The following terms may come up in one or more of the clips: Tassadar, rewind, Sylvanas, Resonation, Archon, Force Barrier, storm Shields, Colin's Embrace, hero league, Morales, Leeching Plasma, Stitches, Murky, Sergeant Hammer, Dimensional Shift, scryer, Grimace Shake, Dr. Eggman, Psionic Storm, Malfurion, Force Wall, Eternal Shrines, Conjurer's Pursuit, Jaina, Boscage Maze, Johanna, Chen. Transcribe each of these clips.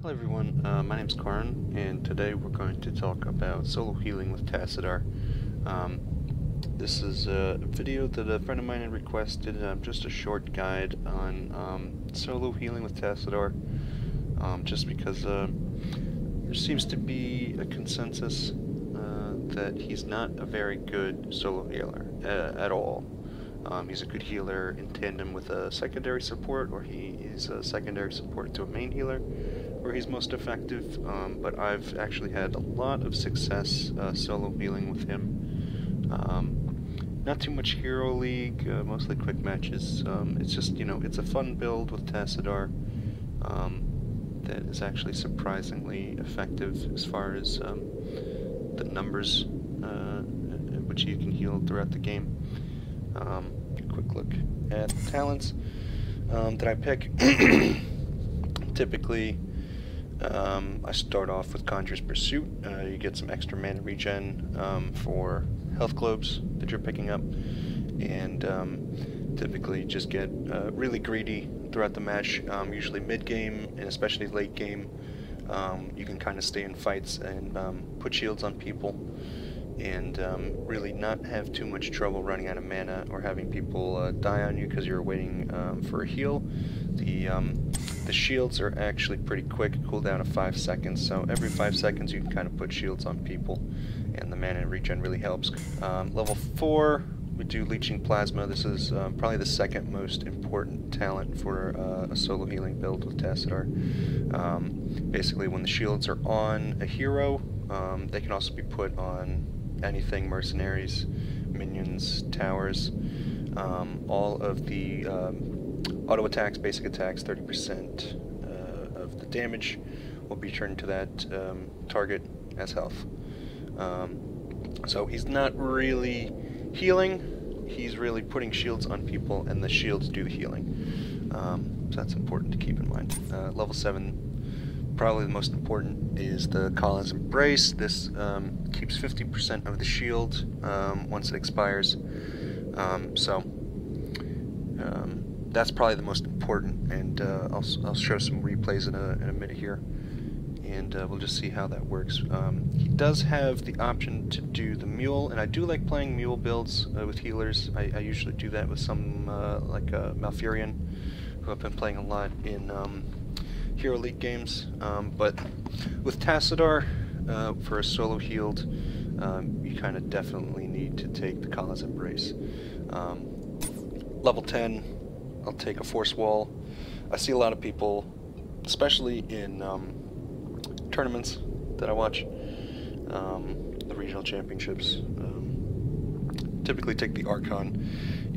Hello everyone, my name's Karan, and today we're going to talk about solo healing with Tassadar. This is a video that a friend of mine had requested, just a short guide on solo healing with Tassadar, just because there seems to be a consensus that he's not a very good solo healer at all. He's a good healer in tandem with a secondary support, or he is a secondary support to a main healer, where he's most effective, but I've actually had a lot of success solo healing with him. Not too much hero league, mostly quick matches. It's just, you know, it's a fun build with Tassadar that is actually surprisingly effective as far as the numbers at which you can heal throughout the game. A quick look at the talents that I pick. Typically, I start off with Conjurer's Pursuit. You get some extra mana regen for health globes that you're picking up, and typically just get really greedy throughout the match, usually mid-game and especially late-game. You can kind of stay in fights and put shields on people, and really not have too much trouble running out of mana or having people die on you because you're waiting for a heal. The shields are actually pretty quick, cooldown of 5 seconds, so every 5 seconds you can kind of put shields on people, and the mana regen really helps. Level 4, we do Leeching Plasma. This is probably the second most important talent for a solo healing build with Tassadar. Basically, when the shields are on a hero, they can also be put on anything, mercenaries, minions, towers. All of the auto attacks, basic attacks, 30% of the damage will be turned to that target as health. So he's not really healing, he's really putting shields on people, and the shields do the healing. So that's important to keep in mind. Level 7, probably the most important, is the Colin's Embrace. This keeps 50% of the shield once it expires. That's probably the most important, and I'll show some replays in a minute here, and we'll just see how that works. He does have the option to do the mule, and I do like playing mule builds with healers. I usually do that with some like Malfurion, who I've been playing a lot in Hero League games, but with Tassadar, for a solo healed, you kind of definitely need to take the Colin's Embrace. Level 10, I'll take a Force Wall. I see a lot of people, especially in tournaments that I watch, the regional championships, typically take the Archon.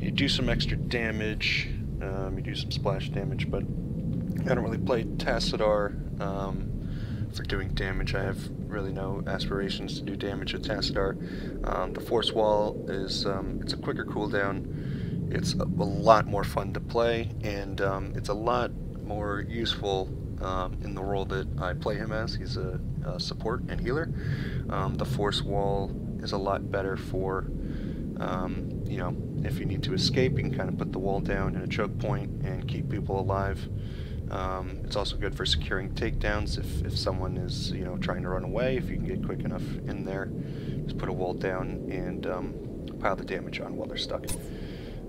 You do some extra damage, you do some splash damage, but I don't really play Tassadar for doing damage. I have really no aspirations to do damage with Tassadar. The Force Wall is it's a quicker cooldown, it's a lot more fun to play, and it's a lot more useful in the role that I play him as. He's a support and healer. The Force Wall is a lot better for, you know, if you need to escape, you can kind of put the wall down in a choke point and keep people alive. It's also good for securing takedowns if someone is, you know, trying to run away. If you can get quick enough in there, just put a wall down and pile the damage on while they're stuck.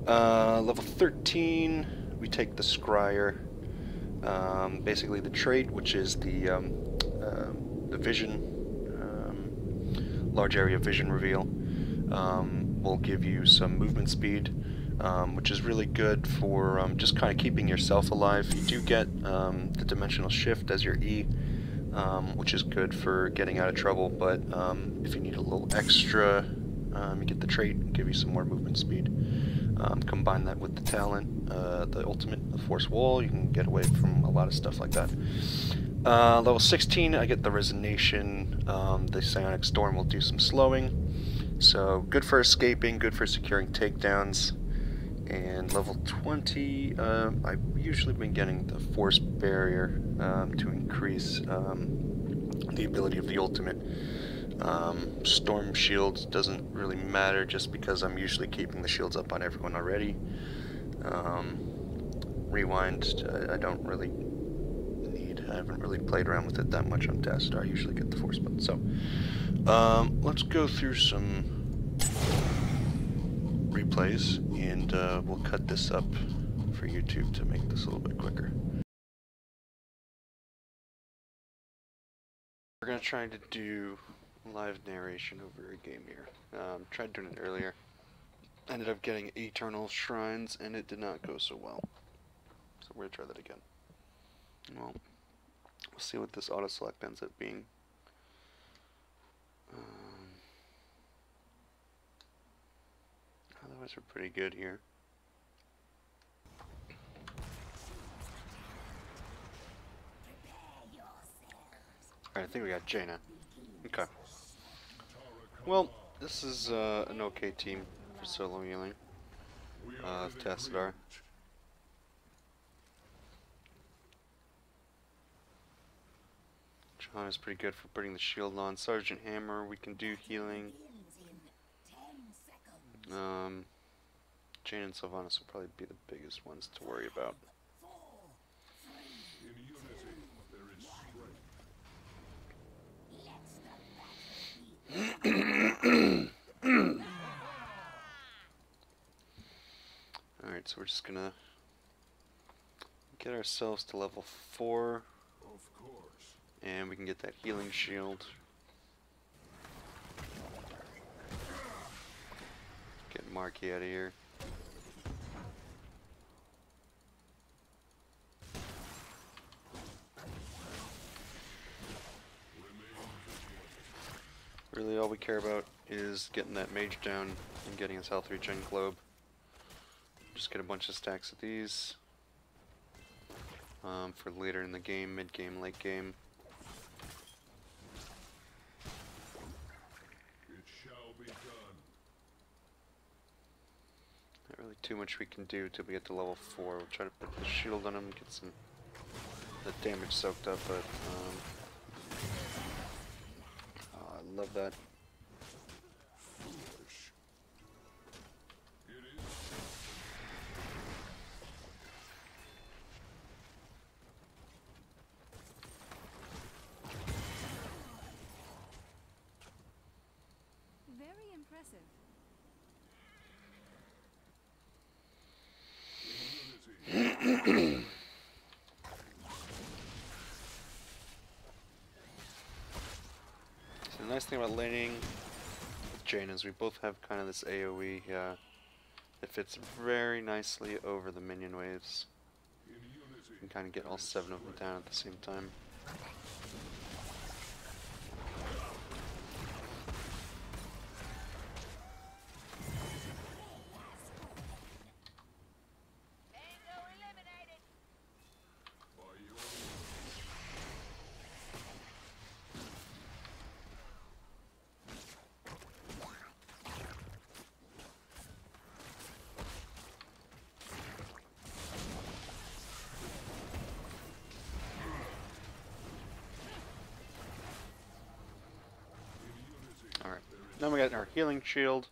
Level 13, we take the scryer, basically the trait, which is the vision, large area vision reveal, will give you some movement speed. Which is really good for just kind of keeping yourself alive. You do get the Dimensional Shift as your E, which is good for getting out of trouble, but if you need a little extra, you get the trait and give you some more movement speed. Combine that with the talent, the ultimate, the Force Wall, you can get away from a lot of stuff like that. Level 16, I get the Resonation. The Psionic Storm will do some slowing, so good for escaping, good for securing takedowns. And level 20, I've usually been getting the Force Barrier to increase the ability of the ultimate. Storm Shields doesn't really matter just because I'm usually keeping the shields up on everyone already. Rewind, I don't really need I haven't really played around with it that much on Tassadar. I usually get the force button. So let's go through some replays, and we'll cut this up for YouTube to make this a little bit quicker. We're going to try to do live narration over a game here. Tried doing it earlier. Ended up getting Eternal Shrines, and it did not go so well. So we're going to try that again. Well, we'll see what this auto-select ends up being. Otherwise, we're pretty good here. Alright, I think we got Jaina. Okay. Well, this is an okay team for solo healing. Tassadar. Johanna's pretty good for putting the shield on. Sergeant Hammer, we can do healing. Chen and Sylvanas will probably be the biggest ones to worry about. Alright, so we're just gonna get ourselves to level 4, and we can get that healing shield. Get Murky out of here. Really all we care about is getting that mage down and getting his health regen globe. Just get a bunch of stacks of these for later in the game, mid game, late game. It shall be done. Not really too much we can do till we get to level 4. We'll try to put the shield on him, get some the damage soaked up, but love that. Very impressive. Nice thing about laning with Jaina is we both have kind of this AoE that fits very nicely over the minion waves. You can kind of get all 7 of them down at the same time. Then we got our healing shield.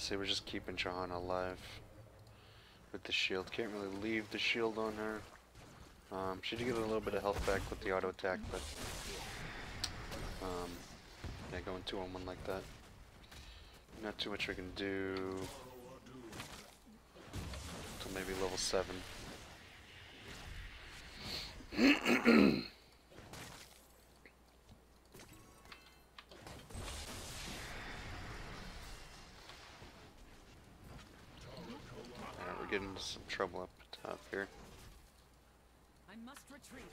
See, we're just keeping Johanna alive with the shield. Can't really leave the shield on her. She did get a little bit of health back with the auto attack, but yeah, going 2-on-1 like that, not too much we can do until maybe level 7. getting into some trouble up top here. I must retreat.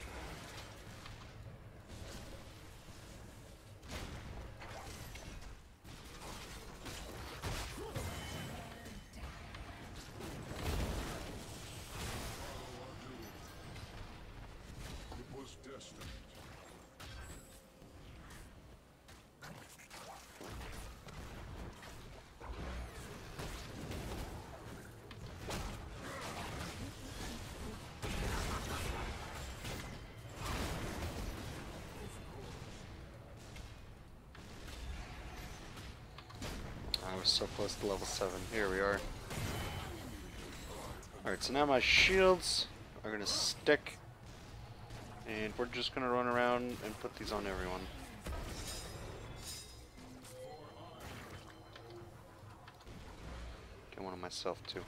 We're so close to level 7. Here we are. Alright, so now my shields are going to stick. And we're just going to run around and put these on everyone. Get one on myself too.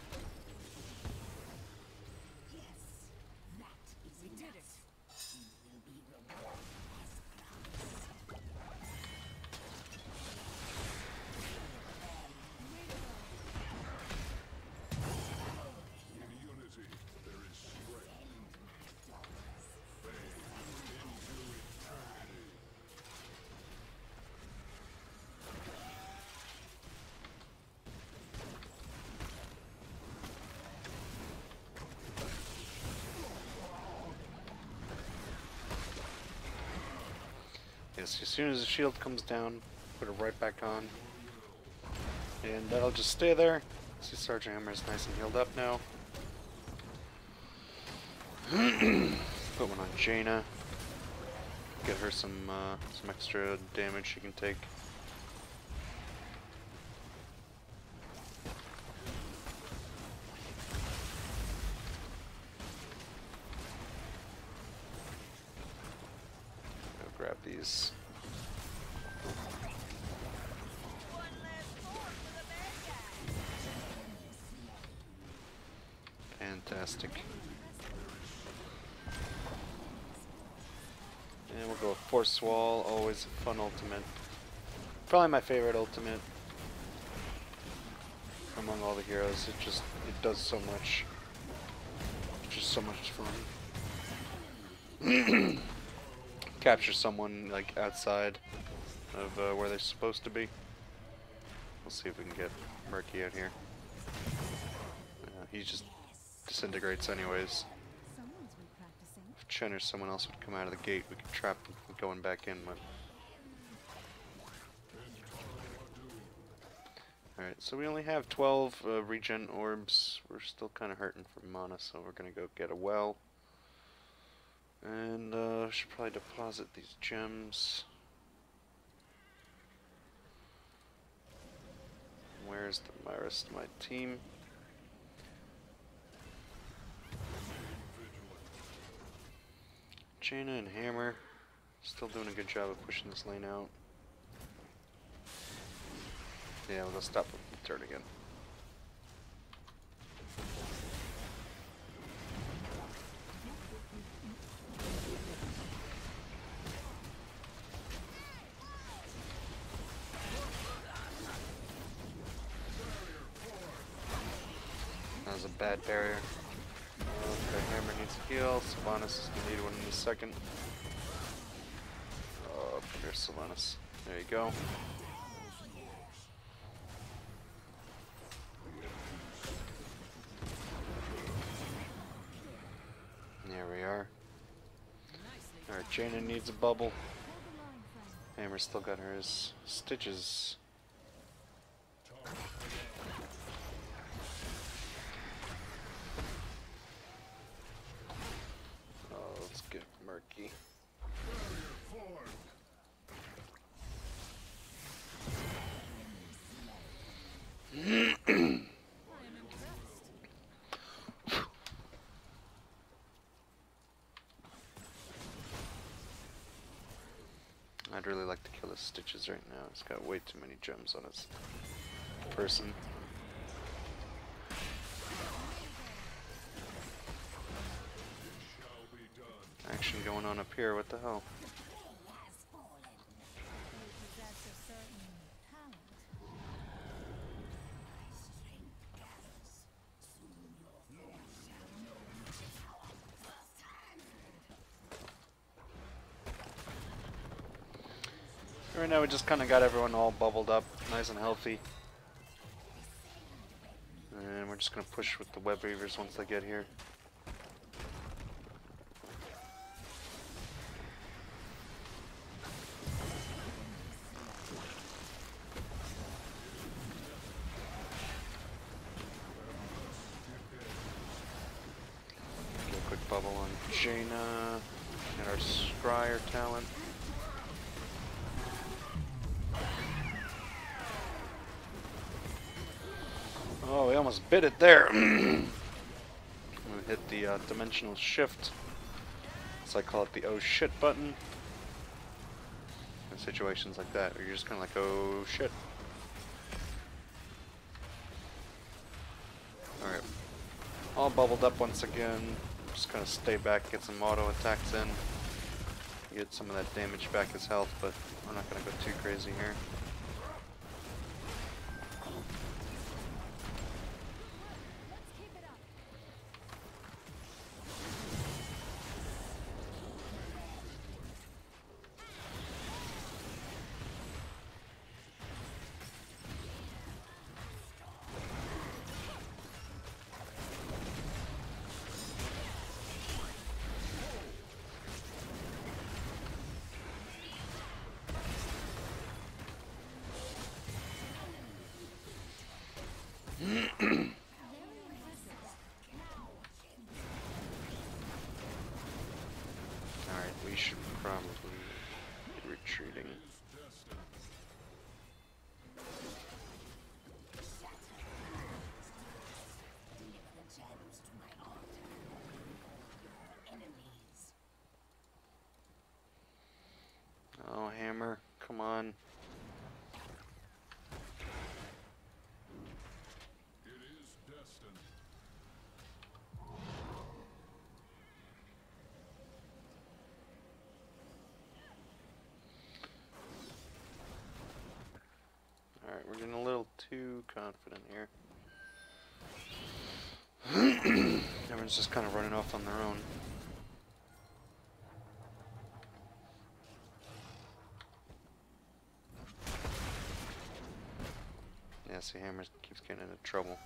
Yes, as soon as the shield comes down, put it right back on. And that'll just stay there. See, Sergeant Hammer is nice and healed up now. Put one on Jaina. Get her some extra damage she can take. Fantastic. And we'll go with Force Wall, always a fun ultimate. Probably my favorite ultimate among all the heroes. It does so much. It's just so much fun. Capture someone like outside of where they're supposed to be. We'll see if we can get Murky out here. He just disintegrates anyways. If Chen or someone else would come out of the gate, we could trap them from going back in. Alright, so we only have 12 regen orbs. We're still kind of hurting from mana, so we're going to go get a well. And should probably deposit these gems. Where's the rest of my team? Jaina and Hammer still doing a good job of pushing this lane out. Yeah, we'll go stop the turn again. A bad barrier. Okay, Hammer needs a heal. Sylvanas is gonna need one in a second. Oh, there's Sylvanas. There you go. There we are. Alright, Jaina needs a bubble. Hammer's still got hers. Stitches. Murky. I'd really like to kill his Stitches right now. He's got way too many gems on his person. Going on up here, what the hell? Right now we just kind of got everyone all bubbled up, nice and healthy. And we're just going to push with the web weavers once they get here. Bubble on Jaina, and our scryer talent. Oh, we almost bit it there. We hit the Dimensional Shift, as I call it, the oh shit button. In situations like that, where you're just kind of like, oh shit. Alright, all bubbled up once again. Just kind of stay back, get some auto attacks in, get some of that damage back as health, but we're not going to go too crazy here. Come on. It is destined. All right, we're getting a little too confident here. Everyone's just kind of running off on their own. See, Hammer keeps getting into trouble.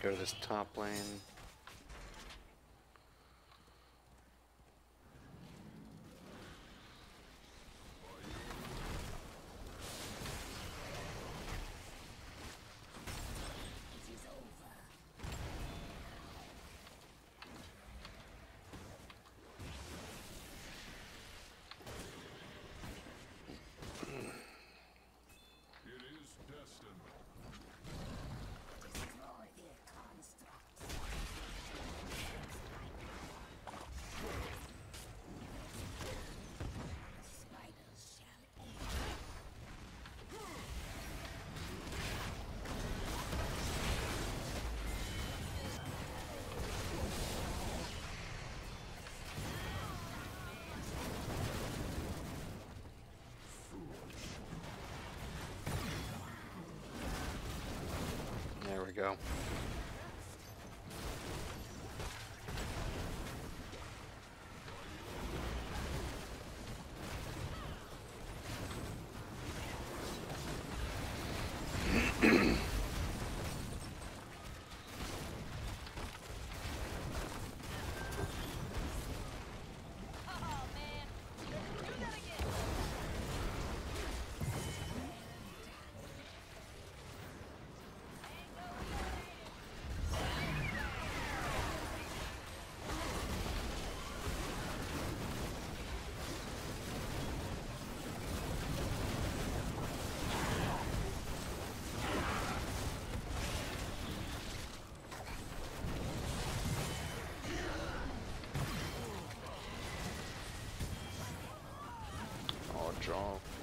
Go to this top lane. Go.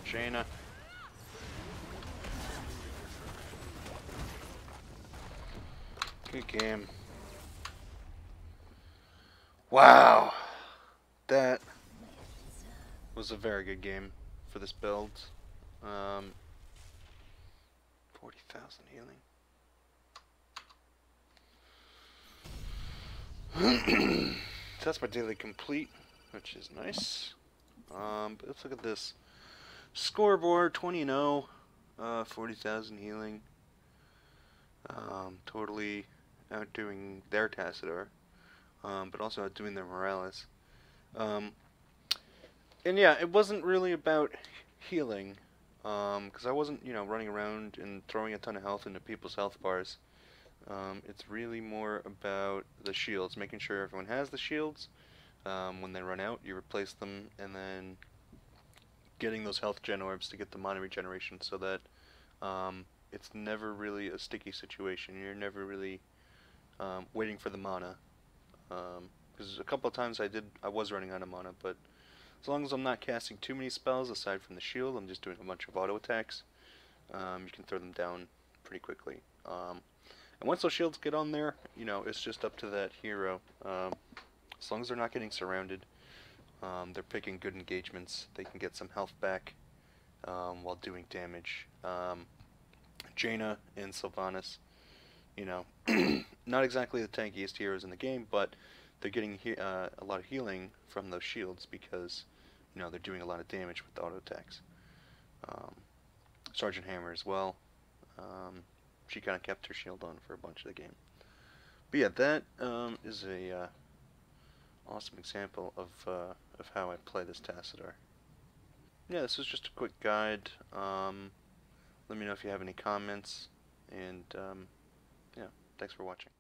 Jaina. Good game. Wow. That was a very good game for this build. 40,000 healing. So that's my daily complete, which is nice. But let's look at this scoreboard. 20-0, 40,000 healing. Totally outdoing their Tassadar, but also outdoing their Morales. And yeah, it wasn't really about healing, because I wasn't, you know, running around and throwing a ton of health into people's health bars. It's really more about the shields, making sure everyone has the shields. When they run out, you replace them, and then getting those health gen orbs to get the mana regeneration, so that it's never really a sticky situation. You're never really waiting for the mana. Because a couple of times I was running out of mana, but as long as I'm not casting too many spells aside from the shield, I'm just doing a bunch of auto attacks. You can throw them down pretty quickly. And once those shields get on there, you know, it's just up to that hero. As long as they're not getting surrounded, they're picking good engagements. They can get some health back while doing damage. Jaina and Sylvanas, you know, not exactly the tankiest heroes in the game, but they're getting a lot of healing from those shields because, you know, they're doing a lot of damage with the auto attacks. Sergeant Hammer as well. She kind of kept her shield on for a bunch of the game. But yeah, that is a awesome example of how I play this Tassadar. Yeah, this was just a quick guide. Let me know if you have any comments, and yeah, thanks for watching.